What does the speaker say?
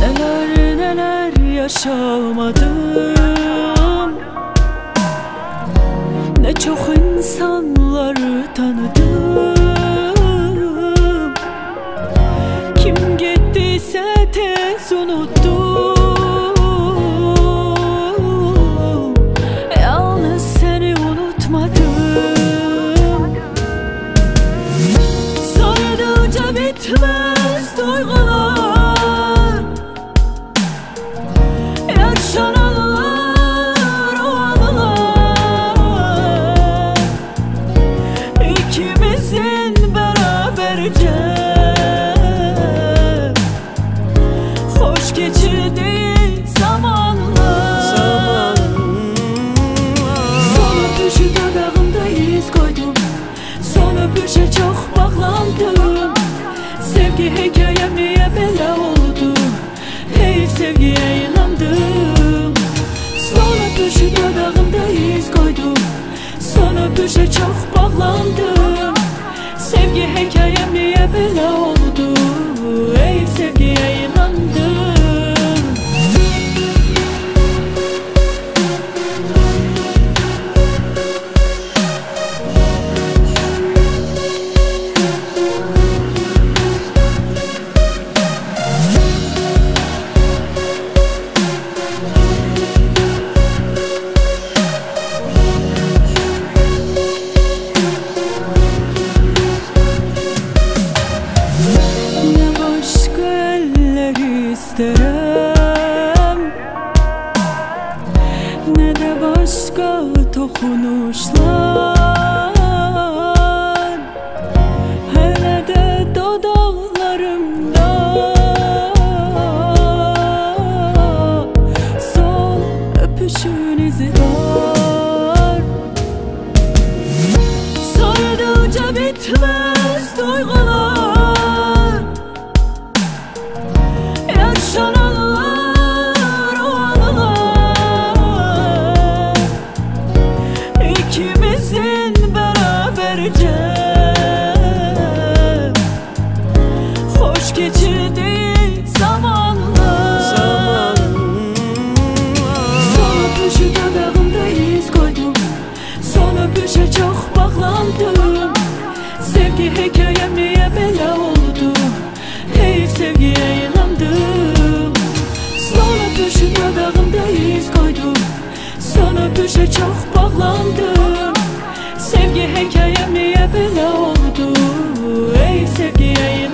Neler neler yaşamadım, ne çok insanları tanıdım. Kim gittiyse tez unuttum, yalnız seni unutmadım. Sardıkça bitmez duygular, yaşananlar, o anılar, ikimizin beraberce hoş geçirdiği zamanlar. Son öpüşü dudağımda iz koydum, son öpüşe çok bağlandım. Sevgi hikayem niye bela oldu, heyif sevgiye inandım. Öpüşü dudağımda iz koydum, son öpüşe çok bağlandım. Sevgi hikayem niye bela oldu, ey sevgiye inandım. Ne de başka dokunuşlar, hele de dudaklarımda son öpüşün izi var. Sardıkça bitmez duygular, yaşanan İkimizin beraberce hoş geçirdiği zamanlar. Son öpüşü dudağımda iz koydum, son öpüşe çok bağlandım. Sevgi hikayem niye bela oldu, heyif sevgiye inandım. Son öpüşü dudağımda iz koydum, son öpüşe çok bağlandım. Sevgi hikayem niye bela oldu, ey sevgiye.